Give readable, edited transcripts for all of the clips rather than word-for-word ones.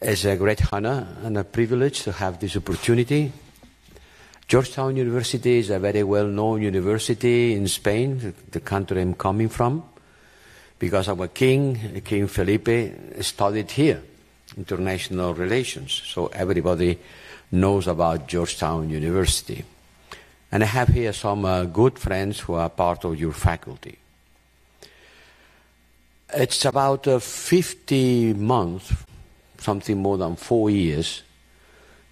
It's a great honor and a privilege to have this opportunity. Georgetown University is a very well-known university in Spain, the country I'm coming from, because our king, King Felipe, studied here, international relations. So everybody knows about Georgetown University. And I have here some good friends who are part of your faculty. It's about 50 months, something more than 4 years,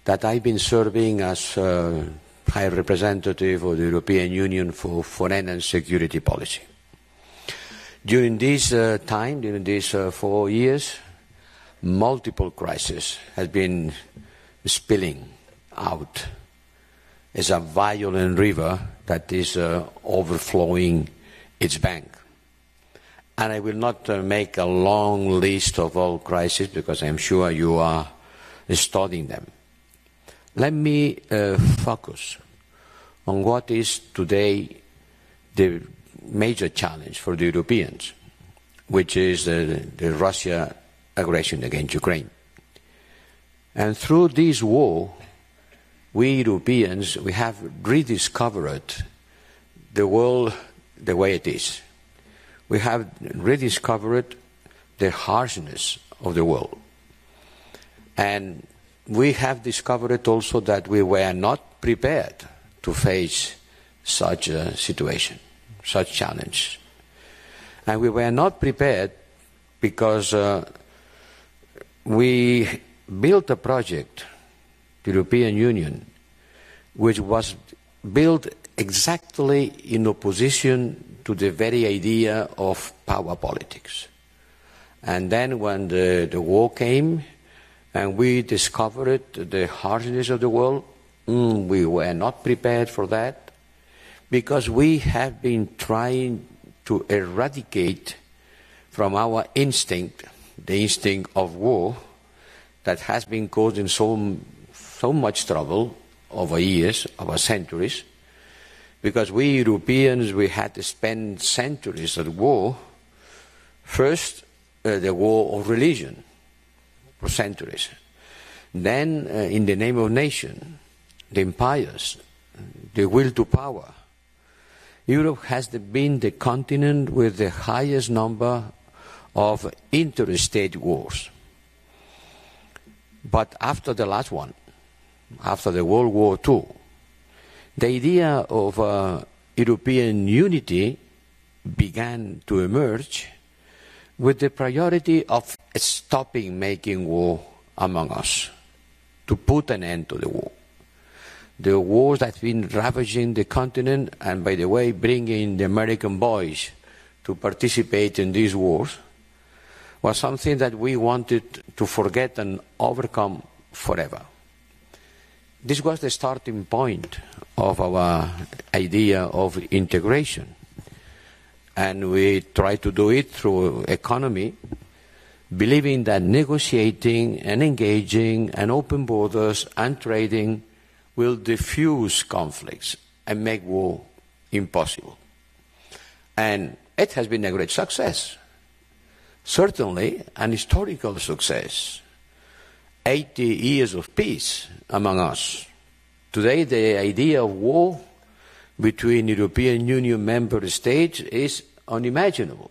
that I've been serving as High Representative of the European Union for Foreign and Security Policy. During this time, during these 4 years, multiple crises have been spilling out as a violent river that is overflowing its bank. And I will not make a long list of all crises, because I'm sure you are studying them. Let me focus on what is today the major challenge for the Europeans, which is the Russia aggression against Ukraine. And through this war, we Europeans, we have rediscovered the world the way it is. We have rediscovered the harshness of the world. And we have discovered also that we were not prepared to face such a situation, such challenge. And we were not prepared because we built a project, the European Union, which was built exactly in opposition to the very idea of power politics. And then when the war came, and we discovered the harshness of the world. We were not prepared for that, because we have been trying to eradicate from our instinct, the instinct of war, that has been causing so much trouble over years, over centuries, because we Europeans, we had to spend centuries at war. First, the war of religion. For centuries. Then, in the name of nation, the empires, the will to power, Europe has been the continent with the highest number of interstate wars. But after the last one, after the World War II, the idea of European unity began to emerge, with the priority of stopping making war among us, to put an end to the war. The wars that have been ravaging the continent, and by the way, bringing the American boys to participate in these wars, was something that we wanted to forget and overcome forever. This was the starting point of our idea of integration. And we try to do it through economy, believing that negotiating and engaging and open borders and trading will diffuse conflicts and make war impossible. And it has been a great success, certainly an historical success, 80 years of peace among us. Today, the idea of war between European Union member states is unimaginable.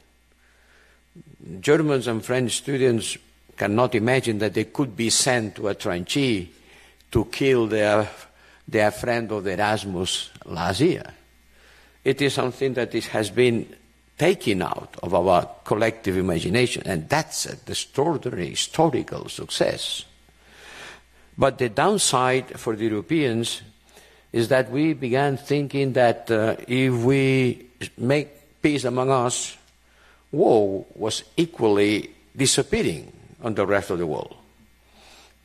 Germans and French students cannot imagine that they could be sent to a tranchee to kill their friend of the Erasmus last year. It is something that has been taken out of our collective imagination, and that's an extraordinary historical success. But the downside for the Europeans is that we began thinking that if we make peace among us, war was equally disappearing on the rest of the world.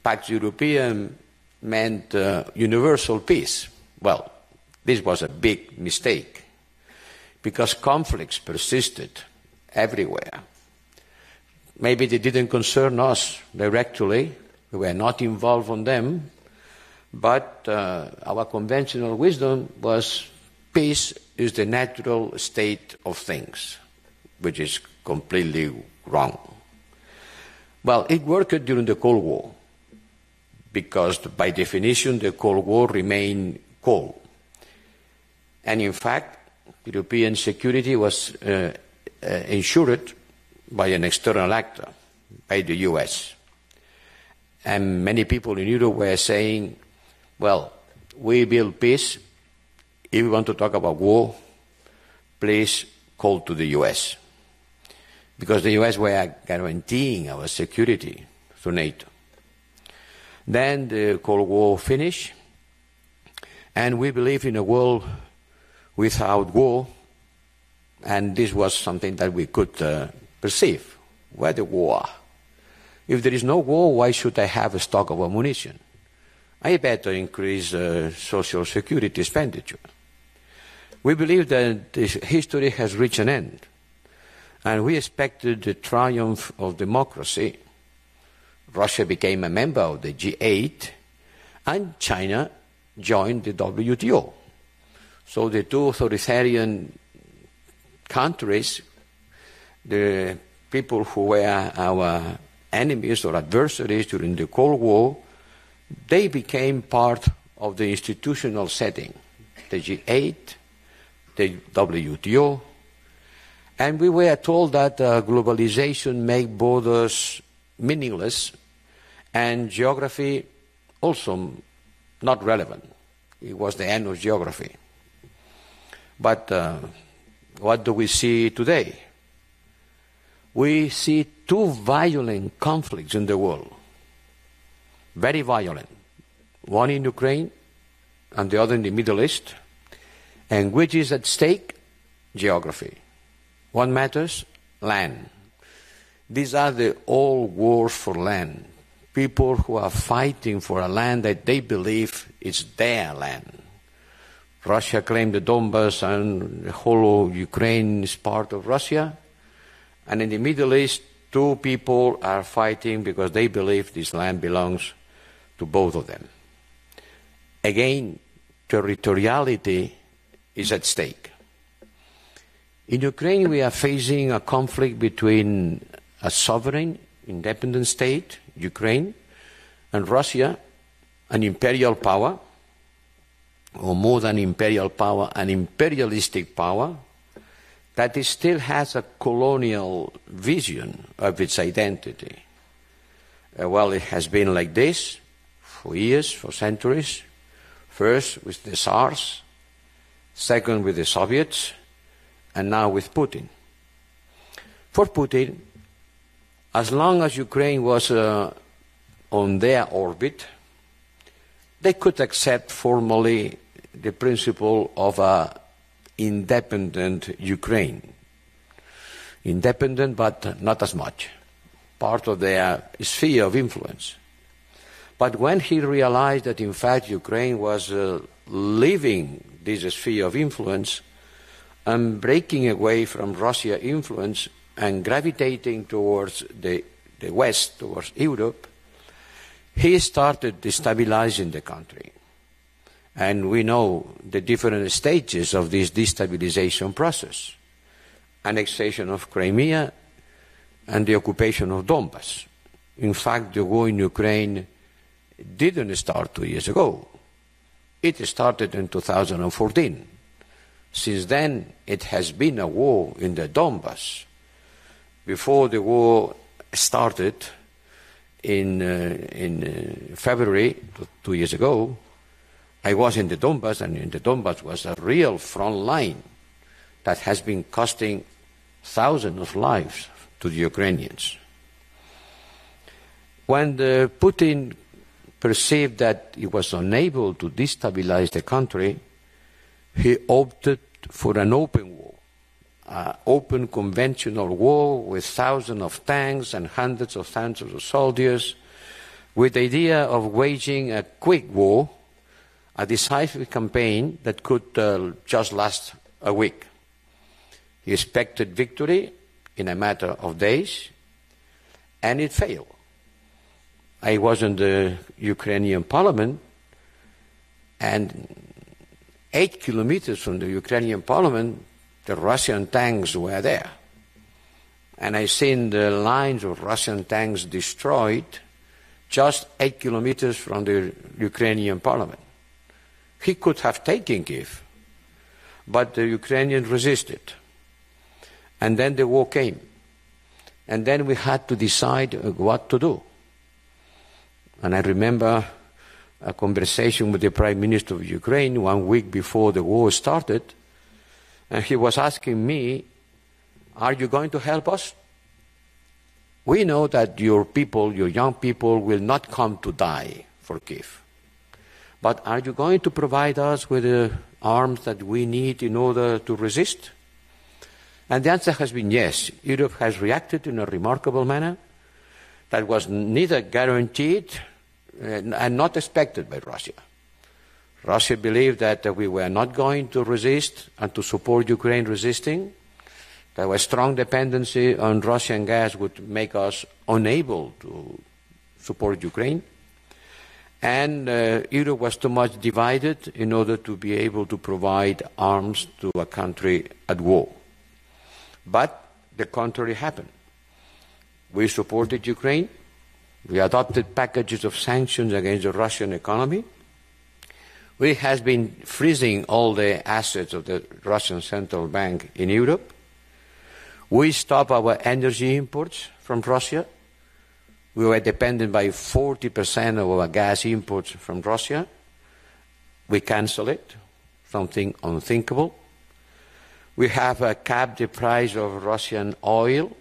Pax Europaea meant universal peace. Well, this was a big mistake, because conflicts persisted everywhere. Maybe they didn't concern us directly, we were not involved in them, but our conventional wisdom was peace is the natural state of things, which is completely wrong. Well, it worked during the Cold War. because by definition the Cold War remained cold. And in fact, European security was ensured by an external actor, by the US. And many people in Europe were saying, well, we build peace. If you want to talk about war, please call to the US. Because the US were guaranteeing our security through NATO. Then the Cold War finished, and we believe in a world without war, and this was something that we could perceive, where the war. If there is no war, why should I have a stock of ammunition? I better increase social security expenditure. We believe that this history has reached an end, and we expected the triumph of democracy. Russia became a member of the G8, and China joined the WTO. So the two authoritarian countries, the people who were our enemies or adversaries during the Cold War, they became part of the institutional setting, the G8, the WTO, and we were told that globalization makes borders meaningless and geography also not relevant. It was the end of geography. But what do we see today? We see two violent conflicts in the world. Very violent, one in Ukraine and the other in the Middle East, and which is at stake? Geography. What matters? Land. These are the old wars for land, people who are fighting for a land that they believe is their land. Russia claimed the Donbass and the whole of Ukraine is part of Russia, and in the Middle East, two people are fighting because they believe this land belongs to both of them. Again, territoriality is at stake. In Ukraine, we are facing a conflict between a sovereign, independent state, Ukraine, and Russia, an imperial power, or more than imperial power, an imperialistic power, that it still has a colonial vision of its identity. Well, it has been like this for years, for centuries. First with the Tsars, second with the Soviets, and now with Putin. For Putin, as long as Ukraine was on their orbit, they could accept formally the principle of an independent Ukraine. Independent, but not as much. Part of their sphere of influence. But when he realized that, in fact, Ukraine was leaving this sphere of influence and breaking away from Russian influence and gravitating towards the West, towards Europe, he started destabilizing the country. And we know the different stages of this destabilization process. Annexation of Crimea and the occupation of Donbass. In fact, the war in Ukraine didn't start 2 years ago. It started in 2014. Since then, it has been a war in the Donbass. Before the war started in February, 2 years ago, I was in the Donbass, and in the Donbass was a real front line that has been costing thousands of lives to the Ukrainians. When Putin perceived that he was unable to destabilize the country, he opted for an open war, an open conventional war with thousands of tanks and hundreds of thousands of soldiers, with the idea of waging a quick war, a decisive campaign that could just last a week. He expected victory in a matter of days, and it failed. I was in the Ukrainian parliament, and 8 kilometers from the Ukrainian parliament, the Russian tanks were there. And I seen the lines of Russian tanks destroyed, just 8 kilometers from the Ukrainian parliament. He could have taken Kiev, but the Ukrainians resisted. And then the war came. And then we had to decide what to do. And I remember a conversation with the Prime Minister of Ukraine 1 week before the war started, and he was asking me, are you going to help us? We know that your people, your young people, will not come to die for Kiev. But are you going to provide us with the arms that we need in order to resist? And the answer has been yes. Europe has reacted in a remarkable manner that was neither guaranteed and not expected by Russia. Russia believed that we were not going to resist and to support Ukraine resisting. That a strong dependency on Russian gas would make us unable to support Ukraine. And Europe was too much divided in order to be able to provide arms to a country at war. But the contrary happened. We supported Ukraine. We adopted packages of sanctions against the Russian economy. We have been freezing all the assets of the Russian Central Bank in Europe. We stopped our energy imports from Russia. We were dependent by 40% of our gas imports from Russia. We cancelled it, something unthinkable. We have capped the price of Russian oil,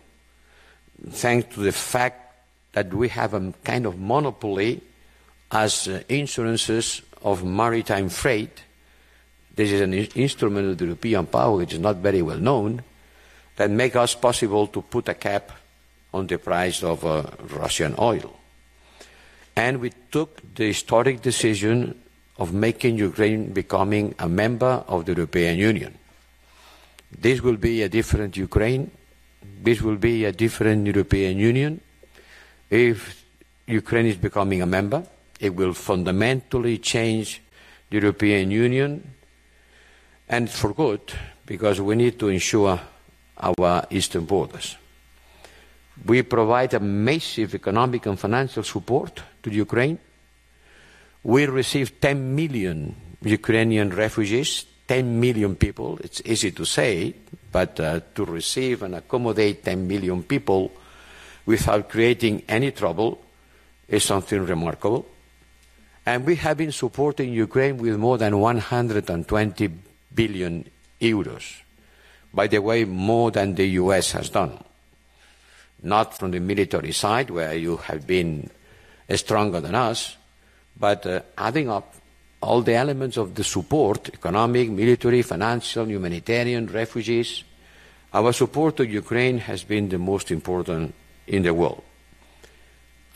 thanks to the fact that we have a kind of monopoly as insurances of maritime freight. This is an instrument of the European power which is not very well known, that make us possible to put a cap on the price of Russian oil. And we took the historic decision of making Ukraine becoming a member of the European Union. This will be a different Ukraine. This will be a different European Union. If Ukraine is becoming a member, it will fundamentally change the European Union, and for good, because we need to ensure our eastern borders. We provide a massive economic and financial support to Ukraine. We receive 10 million Ukrainian refugees, 10 million people. It's easy to say, but to receive and accommodate 10 million people without creating any trouble is something remarkable. And we have been supporting Ukraine with more than 120 billion euros. By the way, more than the US has done. Not from the military side, where you have been stronger than us, but adding up all the elements of the support, economic, military, financial, humanitarian, refugees, our support to Ukraine has been the most important in the world.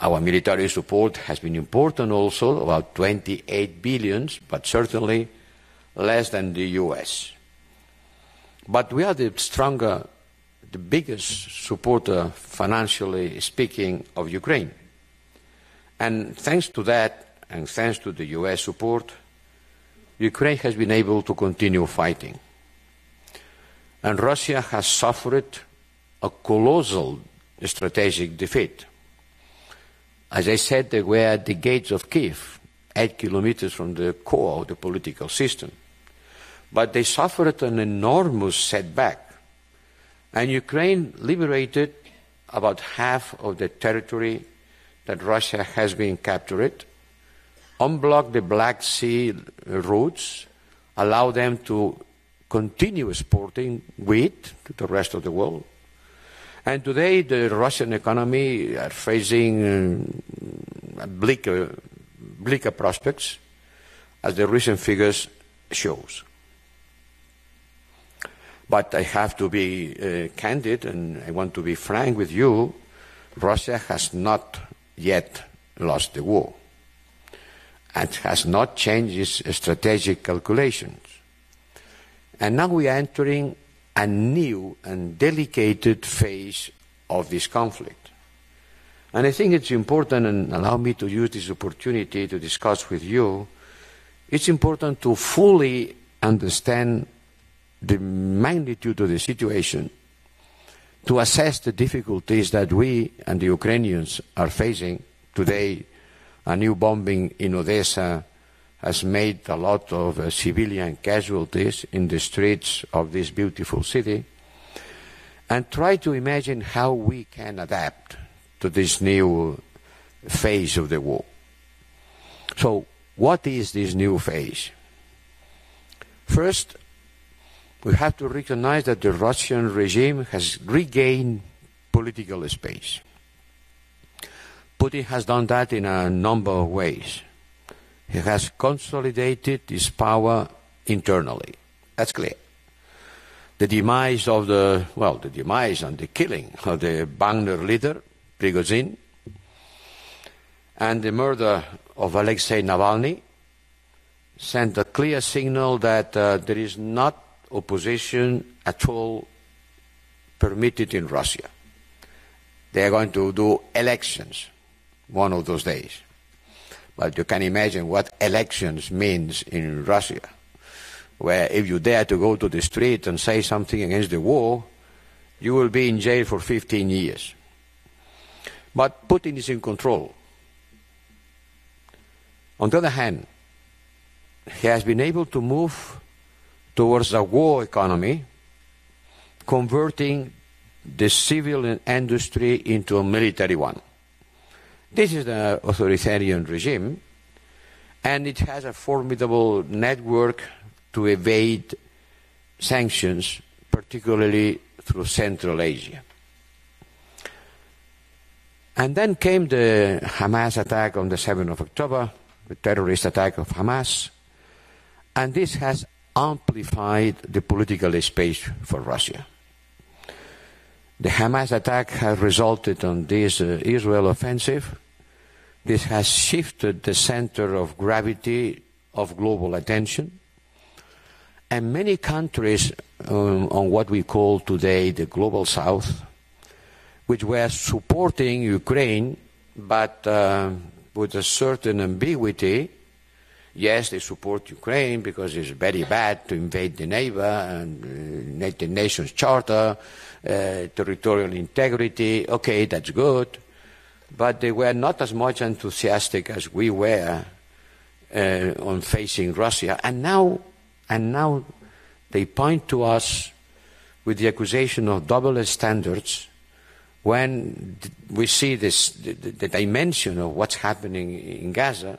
Our military support has been important also, about 28 billion, but certainly less than the US. But we are the stronger, the biggest supporter, financially speaking, of Ukraine. And thanks to that, and thanks to the US support, Ukraine has been able to continue fighting. And Russia has suffered a colossal strategic defeat. As I said, they were at the gates of Kiev, 8 kilometers from the core of the political system. But they suffered an enormous setback, and Ukraine liberated about half of the territory that Russia has been captured, unblocked the Black Sea routes, allowed them to continue exporting wheat to the rest of the world. And today the Russian economy are facing bleaker prospects, as the recent figures shows. But I have to be candid, and I want to be frank with you, Russia has not yet lost the war and has not changed its strategic calculations. And now we are entering a new and delicate phase of this conflict. And I think it's important, and allow me to use this opportunity to discuss with you, it's important to fully understand the magnitude of the situation, to assess the difficulties that we and the Ukrainians are facing today A new bombing in Odessa has made a lot of civilian casualties in the streets of this beautiful city, and try to imagine how we can adapt to this new phase of the war. So what is this new phase? First, we have to recognize that the Russian regime has regained political space. Putin has done that in a number of ways. He has consolidated his power internally. That's clear. The demise of the, well, the demise and the killing of the Wagner leader, Prigozhin, and the murder of Alexei Navalny sent a clear signal that there is not opposition at all permitted in Russia. They are going to do elections one of those days. But you can imagine what elections means in Russia, where if you dare to go to the street and say something against the war, you will be in jail for 15 years. But Putin is in control. On the other hand, he has been able to move towards a war economy, converting the civil industry into a military one. This is an authoritarian regime, and it has a formidable network to evade sanctions, particularly through Central Asia. And then came the Hamas attack on the 7th of October, the terrorist attack of Hamas, and this has amplified the political space for Russia. The Hamas attack has resulted on this Israel offensive. This has shifted the center of gravity of global attention. And many countries on what we call today the Global South, which were supporting Ukraine, but with a certain ambiguity. Yes, they support Ukraine because it's very bad to invade the neighbor, and United Nations Charter, territorial integrity, okay, that's good. But they were not as much enthusiastic as we were on facing Russia. And now they point to us with the accusation of double standards when we see this, the dimension of what's happening in Gaza.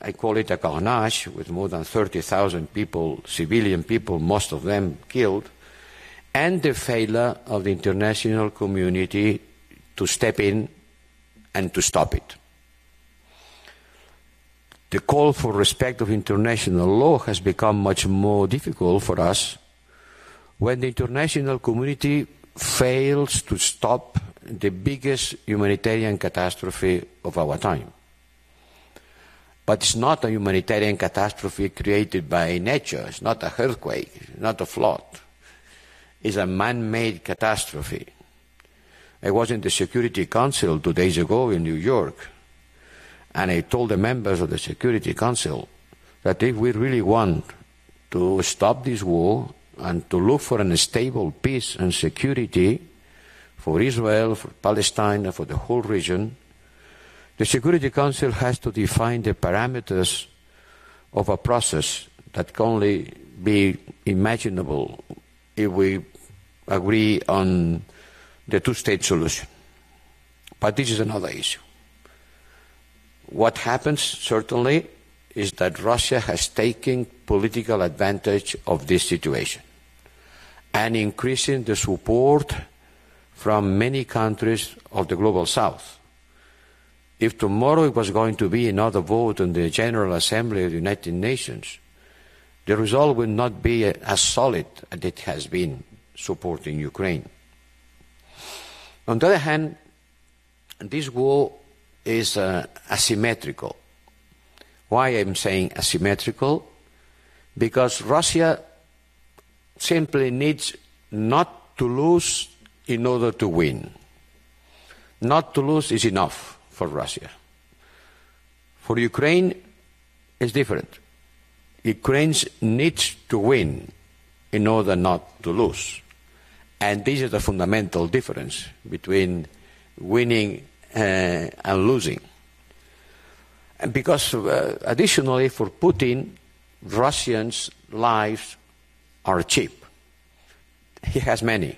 I call it a carnage, with more than 30,000 people, civilian people, most of them killed, and the failure of the international community to step in and to stop it. The call for respect of international law has become much more difficult for us when the international community fails to stop the biggest humanitarian catastrophe of our time. But it's not a humanitarian catastrophe created by nature. It's not an earthquake. It's not a flood. It's a man-made catastrophe. I was in the Security Council 2 days ago in New York, and I told the members of the Security Council that if we really want to stop this war and to look for a stable peace and security for Israel, for Palestine, and for the whole region, the Security Council has to define the parameters of a process that can only be imaginable if we agree on the two-state solution. But this is another issue. What happens, certainly, is that Russia has taken political advantage of this situation and increasing the support from many countries of the Global South. If tomorrow it was going to be another vote in the General Assembly of the United Nations, the result would not be as solid as it has been supporting Ukraine. On the other hand, this war is asymmetrical. Why I'm saying asymmetrical? Because Russia simply needs not to lose in order to win. Not to lose is enough for Russia. For Ukraine, it's different. Ukraine needs to win in order not to lose. And this is the fundamental difference between winning and losing. And because additionally for Putin, Russians' lives are cheap. He has many.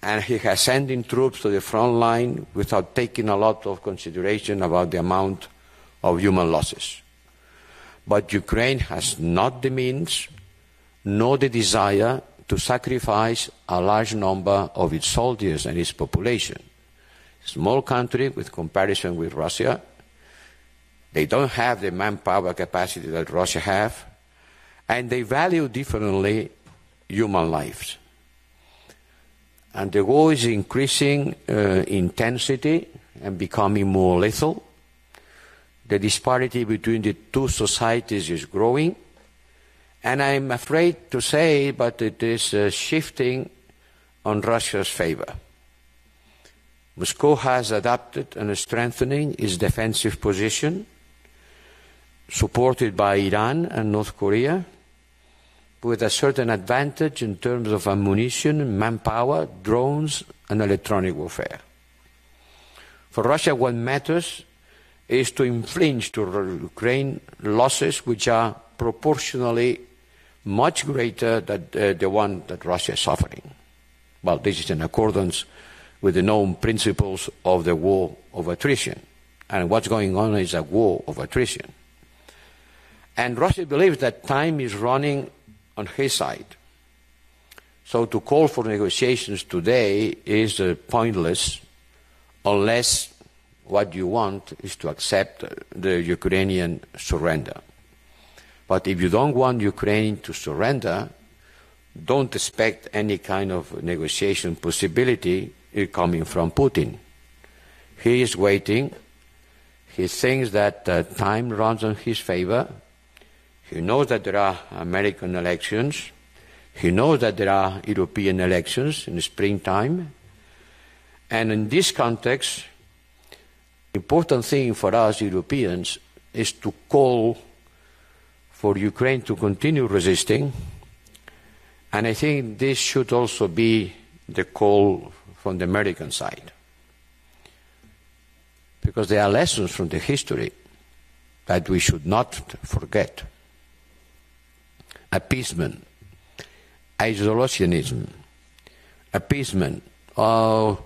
And he has sent in troops to the front line without taking a lot of consideration about the amount of human losses. But Ukraine has not the means, nor the desire to sacrifice a large number of its soldiers and its population. Small country with comparison with Russia. They don't have the manpower capacity that Russia have, and they value differently human lives. And the war is increasing intensity and becoming more lethal. The disparity between the two societies is growing. And I'm afraid to say, but it is shifting on Russia's favor. Moscow has adapted and strengthening its defensive position, supported by Iran and North Korea, with a certain advantage in terms of ammunition, manpower, drones, and electronic warfare. For Russia, what matters is to inflict to Ukraine losses which are proportionally much greater than the one that Russia is suffering. Well, this is in accordance with the known principles of the war of attrition. And what's going on is a war of attrition. And Russia believes that time is running on his side. So to call for negotiations today is pointless unless what you want is to accept the Ukrainian surrender. But if you don't want Ukraine to surrender, don't expect any kind of negotiation possibility coming from Putin. He is waiting. He thinks that time runs in his favor. He knows that there are American elections. He knows that there are European elections in the springtime. And in this context, the important thing for us Europeans is to call for Ukraine to continue resisting, and I think this should also be the call from the American side, because there are lessons from the history that we should not forget. Appeasement, isolationism, appeasement, oh,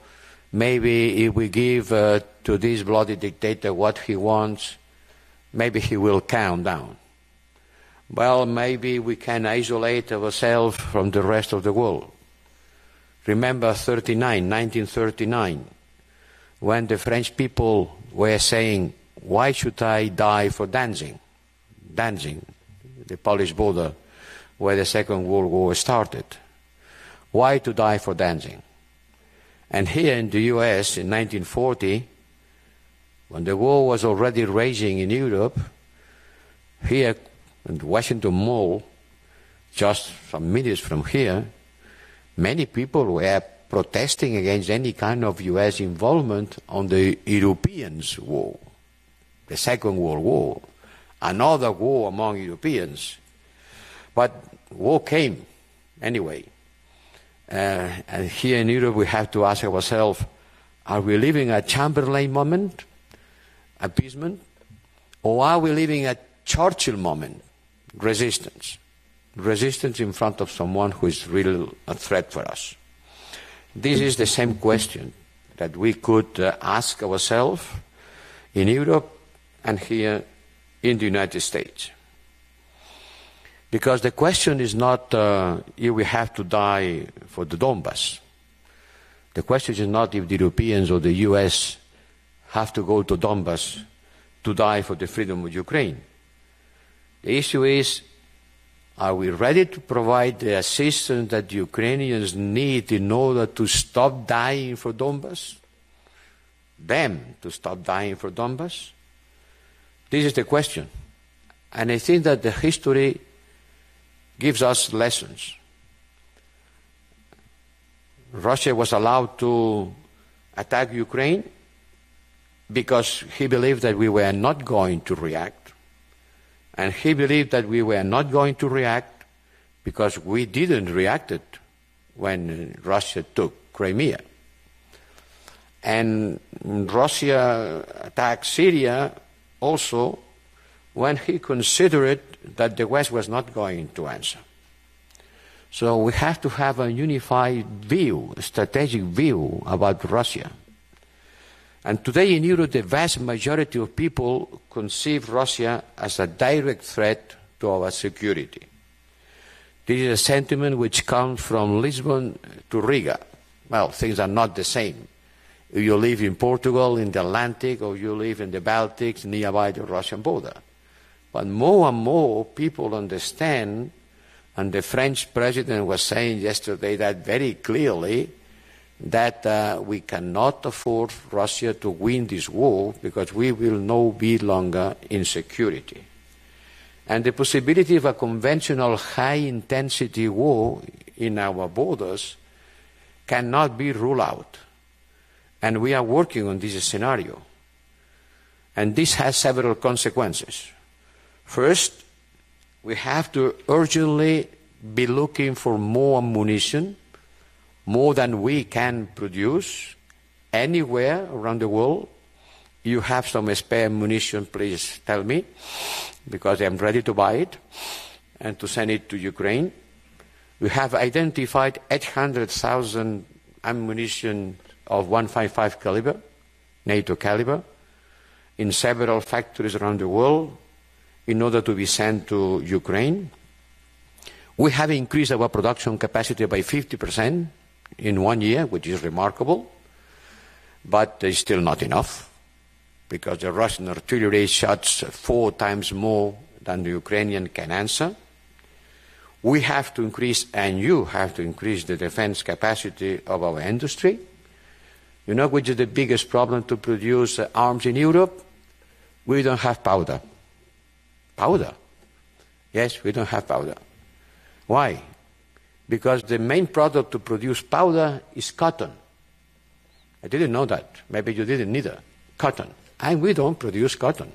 maybe if we give to this bloody dictator what he wants, maybe he will calm down. Well, maybe we can isolate ourselves from the rest of the world. Remember 1939, when the French people were saying, why should I die for dancing? Dancing, the Polish border where the Second World War started. Why to die for dancing? And here in the US in 1940, when the war was already raging in Europe, here in Washington Mall, just some minutes from here, many people were protesting against any kind of U.S. involvement on the Europeans' war, the Second World War, another war among Europeans. But war came anyway. And here in Europe we have to ask ourselves, are we living a Chamberlain moment, appeasement, or are we living a Churchill moment, resistance. Resistance in front of someone who is really a threat for us. This is the same question that we could ask ourselves in Europe and here in the United States. Because the question is not if we have to die for the Donbass. The question is not if the Europeans or the US have to go to Donbass to die for the freedom of Ukraine. The issue is, are we ready to provide the assistance that the Ukrainians need in order to stop dying for Donbass? Them to stop dying for Donbass? This is the question. And I think that the history gives us lessons. Russia was allowed to attack Ukraine because he believed that we were not going to react. And he believed that we were not going to react because we didn't react when Russia took Crimea. And Russia attacked Syria also when he considered that the West was not going to answer. So we have to have a unified view, a strategic view about Russia. And today in Europe, the vast majority of people conceive Russia as a direct threat to our security. This is a sentiment which comes from Lisbon to Riga. Well, things are not the same. You live in Portugal, in the Atlantic, or you live in the Baltics, nearby the Russian border. But more and more people understand, and the French president was saying yesterday that very clearly, that we cannot afford Russia to win this war because we will no longer be in security. And the possibility of a conventional high-intensity war in our borders cannot be ruled out. And we are working on this scenario. And this has several consequences. First, we have to urgently be looking for more ammunition, more than we can produce anywhere around the world. You have some spare ammunition, please tell me, because I'm ready to buy it and to send it to Ukraine. We have identified 800,000 ammunition of 155 caliber, NATO caliber, in several factories around the world in order to be sent to Ukraine. We have increased our production capacity by 50% in 1 year, which is remarkable, but it's still not enough because the Russian artillery shots 4 times more than the Ukrainian can answer. We have to increase, and you have to increase, the defense capacity of our industry. You know which is the biggest problem to produce arms in Europe? We don't have powder. Powder? Yes, we don't have powder. Why? Because the main product to produce powder is cotton. I didn't know that. Maybe you didn't either. Cotton. And we don't produce cotton.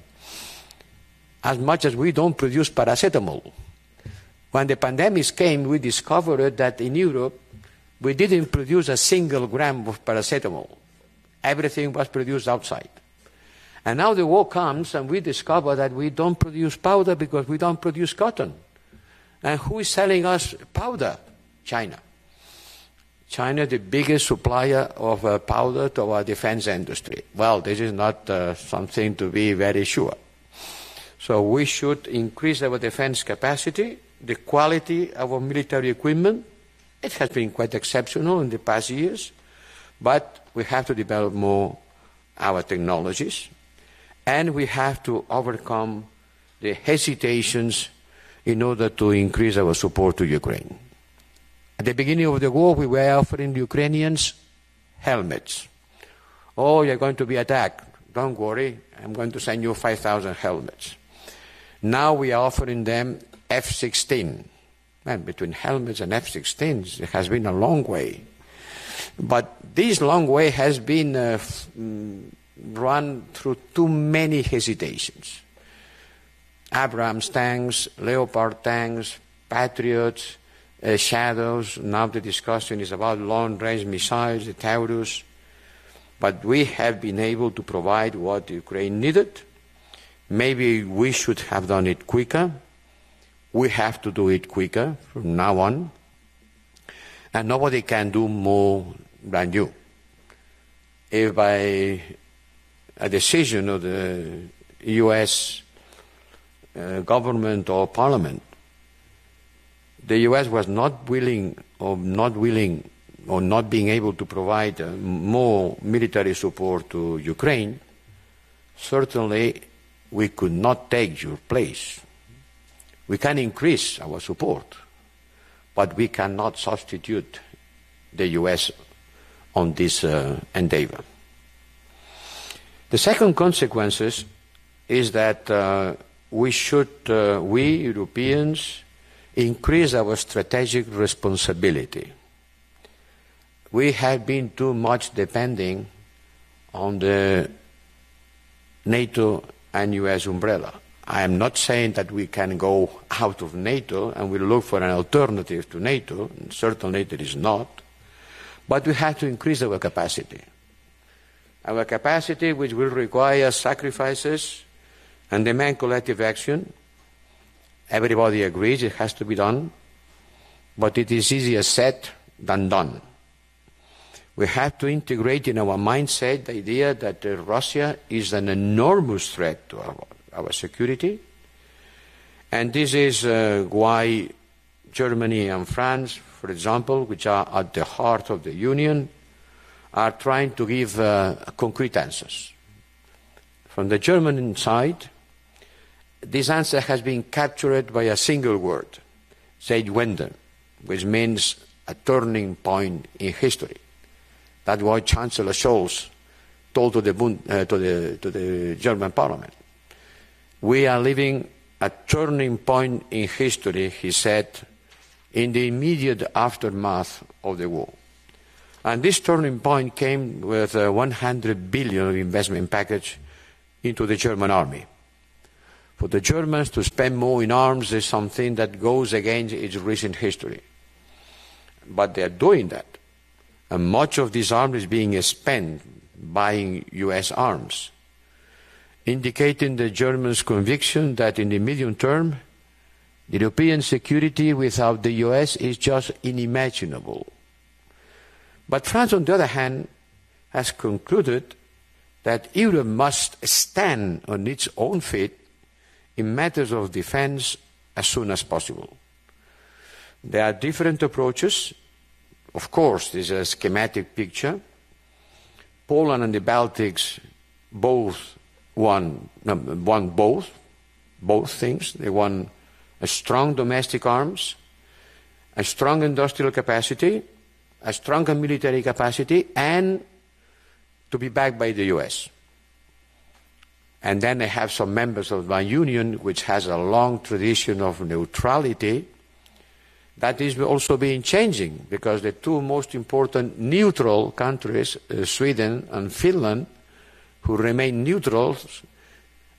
As much as we don't produce paracetamol. When the pandemic came, we discovered that in Europe, we didn't produce a single gram of paracetamol. Everything was produced outside. And now the war comes and we discover that we don't produce powder because we don't produce cotton. And who is selling us powder? China. China, the biggest supplier of powder to our defense industry. Well, this is not something to be very sure. So we should increase our defense capacity, the quality of our military equipment. It has been quite exceptional in the past years, but we have to develop more our technologies, and we have to overcome the hesitations in order to increase our support to Ukraine. At the beginning of the war, we were offering the Ukrainians helmets. Oh, you're going to be attacked. Don't worry, I'm going to send you 5,000 helmets. Now we are offering them F-16. And between helmets and F-16s, it has been a long way. But this long way has been run through too many hesitations. Abrams tanks, Leopard tanks, Patriots, Shadows. Now the discussion is about long-range missiles, the Taurus. But we have been able to provide what Ukraine needed. Maybe we should have done it quicker. We have to do it quicker from now on, and nobody can do more than you. If by a decision of the U.S. Government or Parliament, the U.S. was not willing or not being able to provide more military support to Ukraine, certainly we could not take your place. We can increase our support, but we cannot substitute the U.S. on this endeavor. The second consequence is that we Europeans, increase our strategic responsibility. We have been too much depending on the NATO and U.S. umbrella. I am not saying that we can go out of NATO and we look for an alternative to NATO, and certainly there is not, but we have to increase our capacity. Our capacity, which will require sacrifices, and demand collective action. Everybody agrees it has to be done, but it is easier said than done. We have to integrate in our mindset the idea that Russia is an enormous threat to our security, and this is why Germany and France, for example, which are at the heart of the Union, are trying to give concrete answers. From the German side, this answer has been captured by a single word, Zeitwende, which means a turning point in history. That's what Chancellor Scholz told to the German parliament. We are living a turning point in history, he said, in the immediate aftermath of the war. And this turning point came with a 100 billion investment package into the German army. For the Germans to spend more in arms is something that goes against its recent history. But they are doing that. And much of this arm is being spent buying US arms, indicating the Germans' conviction that in the medium term, European security without the US is just unimaginable. But France, on the other hand, has concluded that Europe must stand on its own feet in matters of defense as soon as possible. There are different approaches. Of course, this is a schematic picture. Poland and the Baltics both won both things. They won a strong domestic arms, a strong industrial capacity, a stronger military capacity, and to be backed by the US. And then they have some members of my union, which has a long tradition of neutrality, that is also being changing, because the two most important neutral countries, Sweden and Finland, who remain neutral,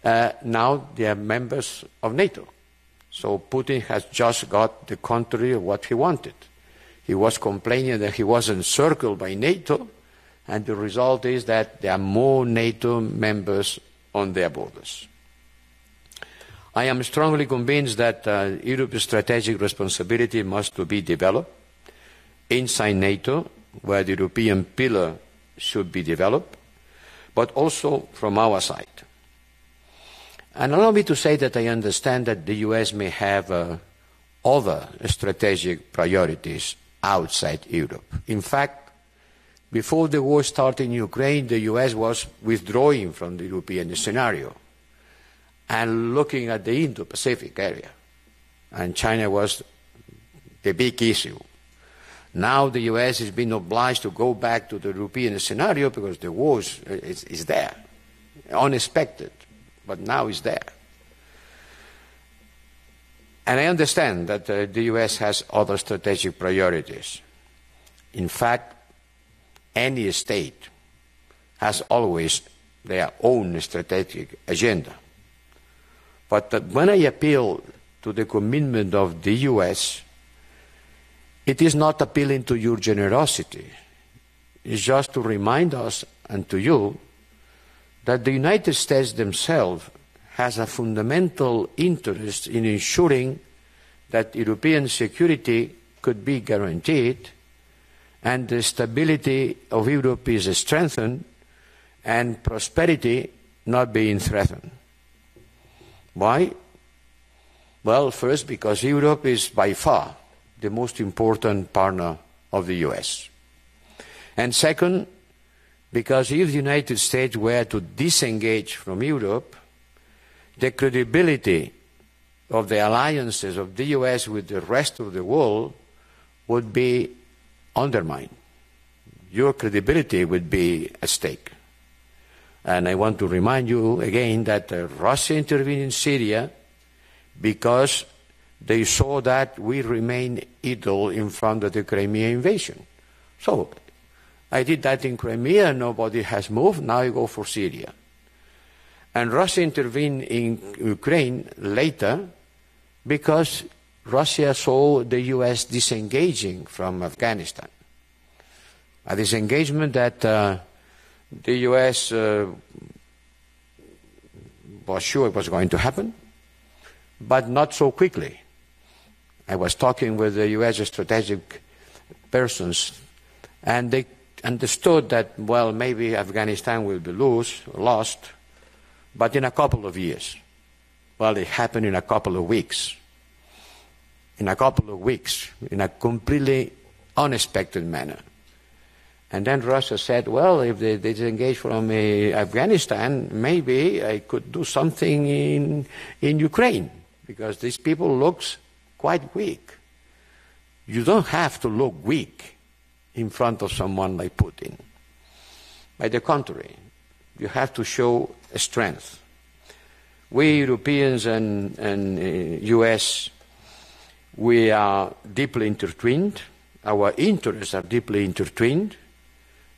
now they are members of NATO. So Putin has just got the contrary of what he wanted. He was complaining that he was encircled by NATO, and the result is that there are more NATO members on their borders. I am strongly convinced that Europe's strategic responsibility must be developed inside NATO, where the European pillar should be developed, but also from our side. And allow me to say that I understand that the US may have other strategic priorities outside Europe. In fact, before the war started in Ukraine, the US was withdrawing from the European scenario and looking at the Indo-Pacific area. And China was the big issue. Now the US has been obliged to go back to the European scenario because the war is there. Unexpected, but now it's there. And I understand that the US has other strategic priorities. In fact, any state has always their own strategic agenda. But when I appeal to the commitment of the US, it is not appealing to your generosity. It's just to remind us and to you that the United States themselves has a fundamental interest in ensuring that European security could be guaranteed and the stability of Europe is strengthened and prosperity not being threatened. Why? Well, first, because Europe is by far the most important partner of the US. And second, because if the United States were to disengage from Europe, the credibility of the alliances of the US with the rest of the world would be undermined. Your credibility would be at stake. And I want to remind you again that Russia intervened in Syria because they saw that we remained idle in front of the Crimea invasion. So I did that in Crimea, nobody has moved, now I go for Syria. And Russia intervened in Ukraine later because Russia saw the US disengaging from Afghanistan. A disengagement that the US was sure it was going to happen, but not so quickly. I was talking with the U.S. strategic persons, and they understood that, well, maybe Afghanistan will be lost, but in a couple of years. Well, it happened in a couple of weeks. In a couple of weeks, in a completely unexpected manner. And then Russia said, well, if they disengage from Afghanistan, maybe I could do something in Ukraine, because these people look quite weak. You don't have to look weak in front of someone like Putin. By the contrary, you have to show strength. We Europeans and US, we are deeply intertwined. Our interests are deeply intertwined,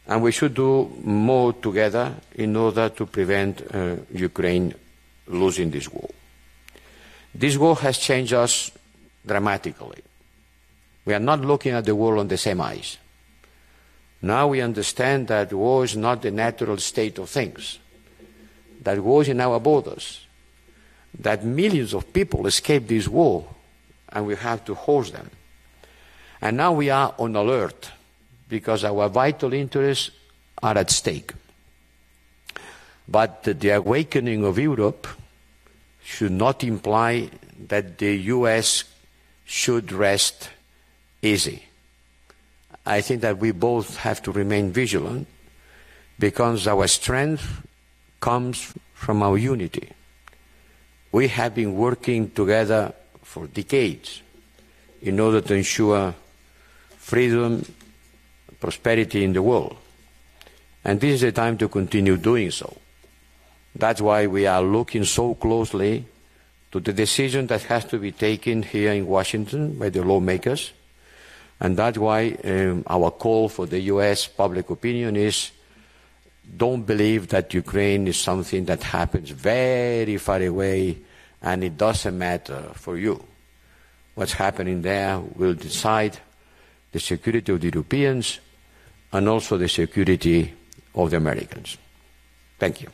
and we should do more together in order to prevent Ukraine losing this war. This war has changed us dramatically. We are not looking at the world on the same eyes. Now we understand that war is not the natural state of things, that war is in our borders, that millions of people escape this war, and we have to host them. And now we are on alert, because our vital interests are at stake. But the awakening of Europe should not imply that the US should rest easy. I think that we both have to remain vigilant, because our strength comes from our unity. We have been working together for decades in order to ensure freedom, prosperity in the world. And this is the time to continue doing so. That's why we are looking so closely to the decision that has to be taken here in Washington by the lawmakers. And that's why our call for the US public opinion is, don't believe that Ukraine is something that happens very far away and it doesn't matter for you. What's happening there will decide the security of the Europeans and also the security of the Americans. Thank you.